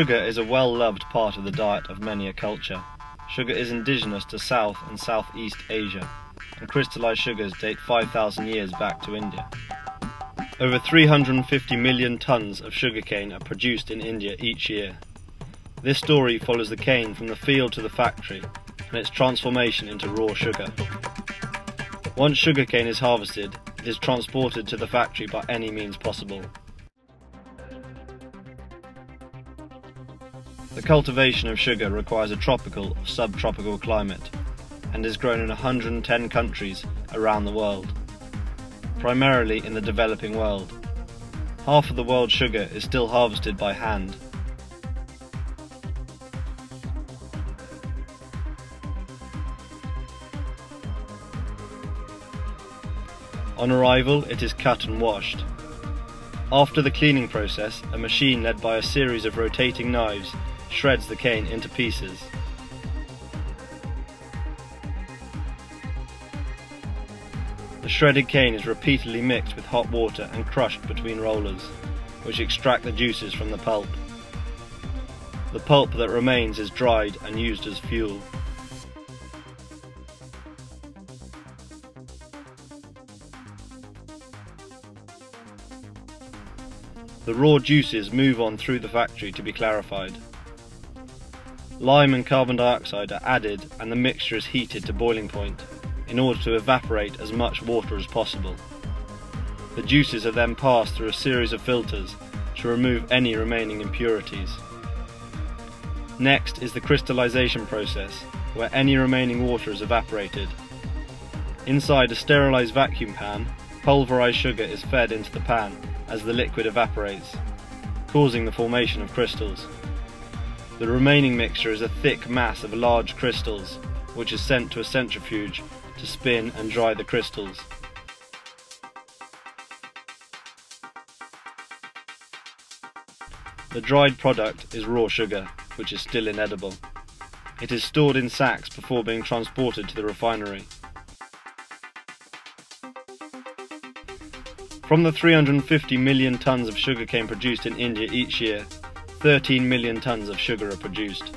Sugar is a well-loved part of the diet of many a culture. Sugar is indigenous to South and Southeast Asia, and crystallized sugars date 5,000 years back to India. Over 350 million tons of sugarcane are produced in India each year. This story follows the cane from the field to the factory and its transformation into raw sugar. Once sugarcane is harvested, it is transported to the factory by any means possible. The cultivation of sugar requires a tropical or subtropical climate and is grown in 110 countries around the world, primarily in the developing world. Half of the world's sugar is still harvested by hand. On arrival, it is cut and washed. After the cleaning process, a machine led by a series of rotating knives shreds the cane into pieces. The shredded cane is repeatedly mixed with hot water and crushed between rollers, which extract the juices from the pulp. The pulp that remains is dried and used as fuel. The raw juices move on through the factory to be clarified. Lime and carbon dioxide are added and the mixture is heated to boiling point, in order to evaporate as much water as possible. The juices are then passed through a series of filters to remove any remaining impurities. Next is the crystallization process, where any remaining water is evaporated. Inside a sterilized vacuum pan, pulverized sugar is fed into the pan as the liquid evaporates, causing the formation of crystals. The remaining mixture is a thick mass of large crystals, which is sent to a centrifuge to spin and dry the crystals. The dried product is raw sugar, which is still inedible. It is stored in sacks before being transported to the refinery. From the 350 million tons of sugarcane produced in India each year, 13 million tons of sugar are produced.